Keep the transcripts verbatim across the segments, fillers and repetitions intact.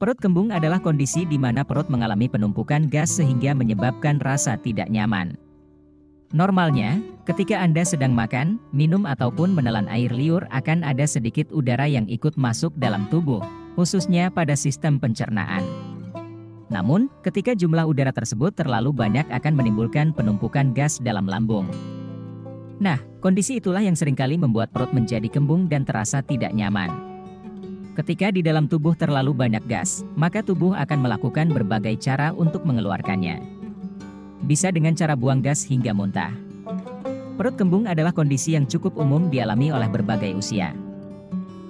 Perut kembung adalah kondisi di mana perut mengalami penumpukan gas sehingga menyebabkan rasa tidak nyaman. Normalnya, ketika Anda sedang makan, minum ataupun menelan air liur akan ada sedikit udara yang ikut masuk dalam tubuh, khususnya pada sistem pencernaan. Namun, ketika jumlah udara tersebut terlalu banyak akan menimbulkan penumpukan gas dalam lambung. Nah, kondisi itulah yang seringkali membuat perut menjadi kembung dan terasa tidak nyaman. Ketika di dalam tubuh terlalu banyak gas, maka tubuh akan melakukan berbagai cara untuk mengeluarkannya. Bisa dengan cara buang gas hingga muntah. Perut kembung adalah kondisi yang cukup umum dialami oleh berbagai usia.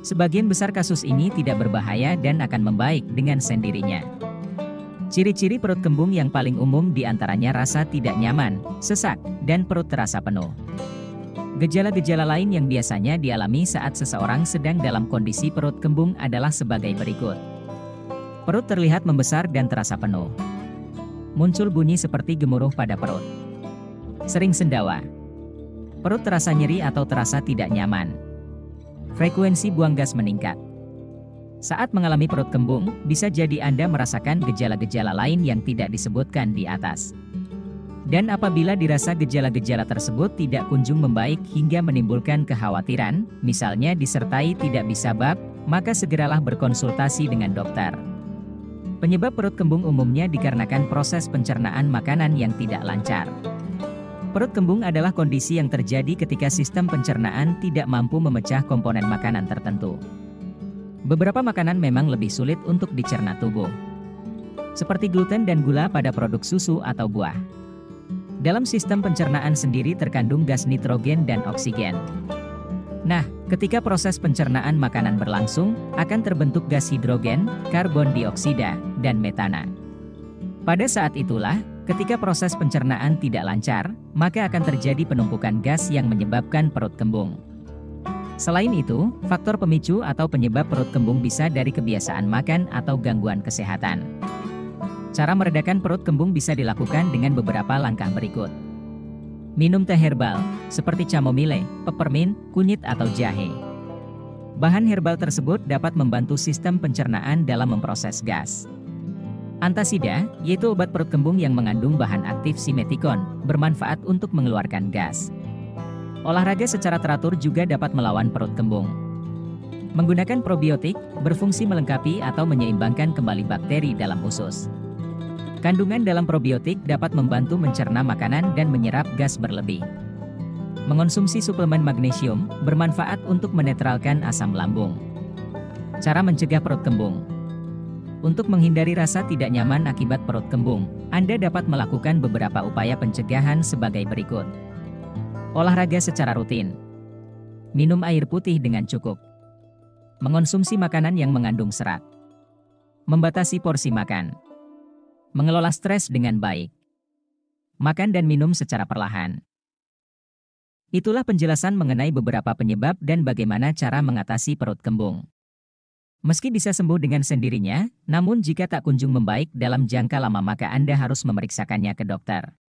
Sebagian besar kasus ini tidak berbahaya dan akan membaik dengan sendirinya. Ciri-ciri perut kembung yang paling umum diantaranya rasa tidak nyaman, sesak, dan perut terasa penuh. Gejala-gejala lain yang biasanya dialami saat seseorang sedang dalam kondisi perut kembung adalah sebagai berikut. Perut terlihat membesar dan terasa penuh. Muncul bunyi seperti gemuruh pada perut. Sering sendawa. Perut terasa nyeri atau terasa tidak nyaman. Frekuensi buang gas meningkat. Saat mengalami perut kembung, bisa jadi Anda merasakan gejala-gejala lain yang tidak disebutkan di atas. Dan apabila dirasa gejala-gejala tersebut tidak kunjung membaik hingga menimbulkan kekhawatiran, misalnya disertai tidak bisa bab, maka segeralah berkonsultasi dengan dokter. Penyebab perut kembung umumnya dikarenakan proses pencernaan makanan yang tidak lancar. Perut kembung adalah kondisi yang terjadi ketika sistem pencernaan tidak mampu memecah komponen makanan tertentu. Beberapa makanan memang lebih sulit untuk dicerna tubuh, seperti gluten dan gula pada produk susu atau buah. Dalam sistem pencernaan sendiri terkandung gas nitrogen dan oksigen. Nah, ketika proses pencernaan makanan berlangsung, akan terbentuk gas hidrogen, karbon dioksida, dan metana. Pada saat itulah, ketika proses pencernaan tidak lancar, maka akan terjadi penumpukan gas yang menyebabkan perut kembung. Selain itu, faktor pemicu atau penyebab perut kembung bisa dari kebiasaan makan atau gangguan kesehatan. Cara meredakan perut kembung bisa dilakukan dengan beberapa langkah berikut. Minum teh herbal, seperti chamomile, peppermint, kunyit atau jahe. Bahan herbal tersebut dapat membantu sistem pencernaan dalam memproses gas. Antasida, yaitu obat perut kembung yang mengandung bahan aktif simetikon, bermanfaat untuk mengeluarkan gas. Olahraga secara teratur juga dapat melawan perut kembung. Menggunakan probiotik, berfungsi melengkapi atau menyeimbangkan kembali bakteri dalam usus. Kandungan dalam probiotik dapat membantu mencerna makanan dan menyerap gas berlebih. Mengonsumsi suplemen magnesium bermanfaat untuk menetralkan asam lambung. Cara mencegah perut kembung. Untuk menghindari rasa tidak nyaman akibat perut kembung, Anda dapat melakukan beberapa upaya pencegahan sebagai berikut. Olahraga secara rutin. Minum air putih dengan cukup. Mengonsumsi makanan yang mengandung serat. Membatasi porsi makan. Mengelola stres dengan baik. Makan dan minum secara perlahan. Itulah penjelasan mengenai beberapa penyebab dan bagaimana cara mengatasi perut kembung. Meski bisa sembuh dengan sendirinya, namun jika tak kunjung membaik dalam jangka lama maka Anda harus memeriksakannya ke dokter.